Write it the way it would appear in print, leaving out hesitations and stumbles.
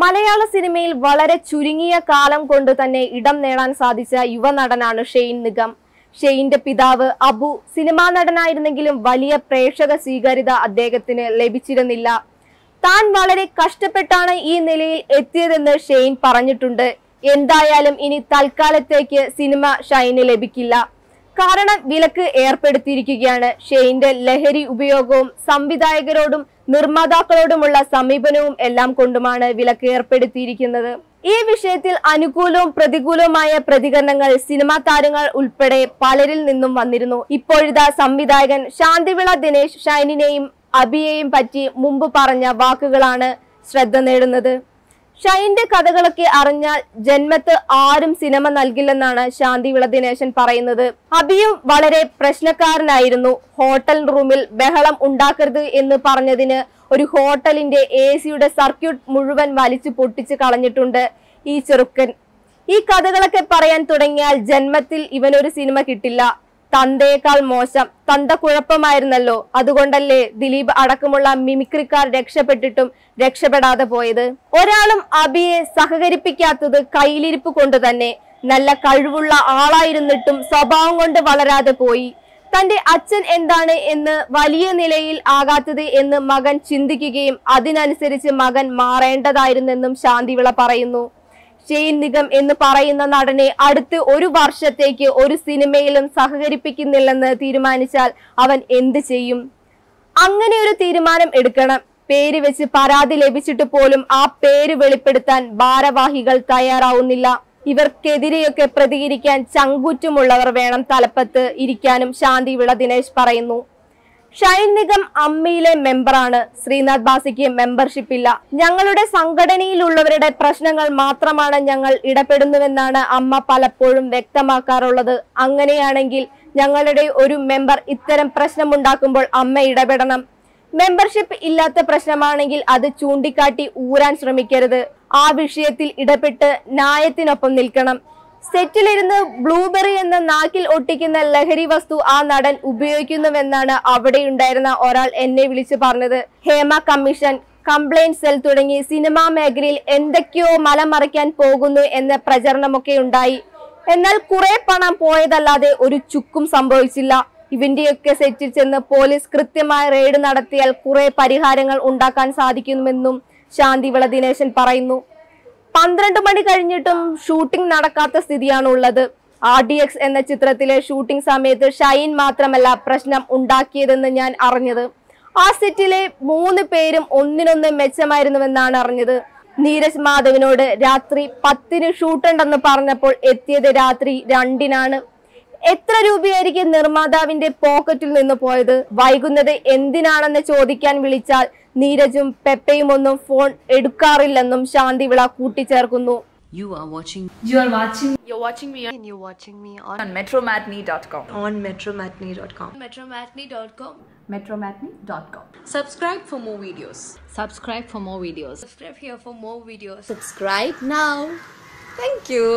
മലയാള സിനിമയിൽ വളരെ ചുരുങ്ങിയ കാലം കൊണ്ട് തന്നെ ഇടം നേടാൻ സാധിച്ച യുവനടനാണ് ഷൈനിനിഗം. ഷെയ്ന്റെ പിതാവ് അബു സിനിമാ നടനായിരുന്നെങ്കിലും വലിയ പ്രേക്ഷക സ്വീകാര്യത അദ്ദേഹത്തിന് ലഭിച്ചിരുന്നില്ല. താൻ വളരെ കഷ്ടപ്പെട്ടാണ് ഈ നിലയിൽ എത്തിയതെന്ന് ഷെയ്ൻ പറഞ്ഞിട്ടുണ്ട്. എന്തായാലും ഇനി തൽക്കാലത്തേക്ക് സിനിമ ഷൈന് ലഭിക്കില്ല, കാരണം വിലക്ക് ഏർപ്പെടുത്തിയിരിക്കുകയാണ്. ഷെയ്ന്റെ ലഹരി ഉപയോഗവും സംവിധായകരോടും നിർമ്മാതാക്കളോടുമുള്ള സമീപനവും എല്ലാം കൊണ്ടുമാണ് വിലക്ക് ഏർപ്പെടുത്തിയിരിക്കുന്നത്. ഈ വിഷയത്തിൽ അനുകൂലവും പ്രതികൂലവുമായ പ്രതികരണങ്ങൾ സിനിമാ താരങ്ങൾ ഉൾപ്പെടെ പലരിൽ നിന്നും വന്നിരുന്നു. ഇപ്പോഴത്തെ സംവിധായകൻ ശാന്തിവിള ദിനേശ് ഷൈനിനെയും അബിയെയും പറ്റി മുമ്പ് പറഞ്ഞ വാക്കുകളാണ് ശ്രദ്ധ നേടുന്നത്. ഷൈന്റെ കഥകളൊക്കെ അറിഞ്ഞാൽ ജന്മത്ത് ആരും സിനിമ നൽകില്ലെന്നാണ് ശാന്തിവിള ദിനേശൻ പറയുന്നത്. അബിയും വളരെ പ്രശ്നക്കാരനായിരുന്നു. ഹോട്ടൽ റൂമിൽ ബഹളം ഉണ്ടാക്കരുത് എന്ന് പറഞ്ഞതിന് ഒരു ഹോട്ടലിന്റെ AC യുടെ സർക്യൂട്ട് മുഴുവൻ വലിച്ചു പൊട്ടിച്ച് കളഞ്ഞിട്ടുണ്ട് ഈ ചെറുക്കൻ. ഈ കഥകളൊക്കെ പറയാൻ തുടങ്ങിയാൽ ജന്മത്തിൽ ഇവനൊരു സിനിമ കിട്ടില്ല. തന്തയേക്കാൾ മോശം തന്ത കുഴപ്പമായിരുന്നല്ലോ, അതുകൊണ്ടല്ലേ ദിലീപ് അടക്കമുള്ള മിമിക്രിക്കാർ രക്ഷപ്പെട്ടിട്ടും രക്ഷപ്പെടാതെ പോയത്. ഒരാളും അബിയെ സഹകരിപ്പിക്കാത്തത് കയ്യിലിരിപ്പ് കൊണ്ട് തന്നെ. നല്ല കഴിവുള്ള ആളായിരുന്നിട്ടും സ്വഭാവം കൊണ്ട് വളരാതെ പോയി. തന്റെ അച്ഛൻ എന്താണ് എന്ന് വലിയ നിലയിൽ ആകാത്തത് എന്ന് മകൻ ചിന്തിക്കുകയും അതിനനുസരിച്ച് മകൻ മാറേണ്ടതായിരുന്നെന്നും ശാന്തിവിള പറയുന്നു. ഷൈനിനിഗം എന്ന് പറയുന്ന നടനെ അടുത്ത് 1 വർഷത്തേക്ക് ഒരു സിനിമയിലും സഹകരിപ്പിക്കുന്നില്ലെന്ന് തീരുമാനിച്ചാൽ അവൻ എന്ത് ചെയ്യും? അങ്ങനെ ഒരു തീരുമാനം എടുക്കണം. പേര് വെച്ച് പരാതി ലഭിച്ചിട്ട് പോലും ആ പേര് വെളിപ്പെടുത്താൻ ഭാരവാഹികൾ തയ്യാറാവുന്നില്ല. ഇവർക്കെതിരെയൊക്കെ പ്രതികരിക്കാൻ ചങ്കൂറ്റുമുള്ളവർ വേണം തലപ്പത്ത് ഇരിക്കാനും ശാന്തിവിള ദിനേശ് പറയുന്നു. ഷൈനിനിഗം അമ്മയിലെ മെമ്പറാണ്. ശ്രീനാഥ് ബാസിക്ക് മെമ്പർഷിപ്പ് ഇല്ല. ഞങ്ങളുടെ സംഘടനയിലുള്ളവരുടെ പ്രശ്നങ്ങൾ മാത്രമാണ് ഞങ്ങൾ ഇടപെടുന്നുവെന്നാണ് അമ്മ പലപ്പോഴും വ്യക്തമാക്കാറുള്ളത്. അങ്ങനെയാണെങ്കിൽ ഞങ്ങളുടെ ഒരു മെമ്പർ ഇത്തരം പ്രശ്നമുണ്ടാക്കുമ്പോൾ അമ്മ ഇടപെടണം. മെമ്പർഷിപ്പ് ഇല്ലാത്ത പ്രശ്നമാണെങ്കിൽ അത് ചൂണ്ടിക്കാട്ടി ഊരാൻ ശ്രമിക്കരുത്. ആ വിഷയത്തിൽ ഇടപെട്ട് ന്യായത്തിനൊപ്പം നിൽക്കണം. സെറ്റിലിരുന്ന് ബ്ലൂബെറി എന്ന നാക്കിൽ ഒട്ടിക്കുന്ന ലഹരി വസ്തു ആ നടൻ ഉപയോഗിക്കുന്നുവെന്നാണ് അവിടെ ഉണ്ടായിരുന്ന ഒരാൾ എന്നെ വിളിച്ചു പറഞ്ഞത്. ഹേമ കമ്മീഷൻ, കംപ്ലൈന്റ് സെൽ തുടങ്ങി സിനിമാ മേഖലയിൽ എന്തൊക്കെയോ മലമറിക്കാൻ പോകുന്നു എന്ന പ്രചരണമൊക്കെ ഉണ്ടായി. എന്നാൽ കുറെ പണം പോയതല്ലാതെ ഒരു ചുക്കും സംഭവിച്ചില്ല. ഇവന്റെയൊക്കെ സെറ്റിൽ ചെന്ന് പോലീസ് കൃത്യമായ റെയ്ഡ് നടത്തിയാൽ കുറെ പരിഹാരങ്ങൾ ഉണ്ടാക്കാൻ സാധിക്കുമെന്നും ശാന്തിവിള ദിനേശൻ പറയുന്നു. 12 മണി കഴിഞ്ഞിട്ടും ഷൂട്ടിംഗ് നടക്കാത്ത സ്ഥിതിയാണുള്ളത്. RDX എന്ന ചിത്രത്തിലെ ഷൂട്ടിംഗ് സമയത്ത് ഷൈൻ മാത്രമല്ല പ്രശ്നം ഉണ്ടാക്കിയതെന്ന് ഞാൻ അറിഞ്ഞത്. ആ സെറ്റിലെ 3 പേരും ഒന്നിനൊന്ന് മെച്ചമായിരുന്നുവെന്നാണ് അറിഞ്ഞത്. നീരജ് മാധവിനോട് രാത്രി 10-ന് ഷൂട്ടുണ്ടെന്ന് പറഞ്ഞപ്പോൾ എത്തിയത് രാത്രി 2-നാണ്. എത്ര രൂപയായിരിക്കും നിർമ്മാതാവിന്റെ പോക്കറ്റിൽ നിന്ന് പോയത്? വൈകുന്നത് എന്തിനാണെന്ന് ചോദിക്കാൻ വിളിച്ചാൽ നീരജും പെപ്പയും ഒന്നും ഫോൺ എടുക്കാറില്ലെന്നും ശാന്തിവിള കൂട്ടിച്ചേർക്കുന്നു. You are watching me on metromatinee.com. On metromatinee.com. metromatinee.com. metromatinee.com. Subscribe for more videos. Subscribe here for more videos. Subscribe now. Thank you.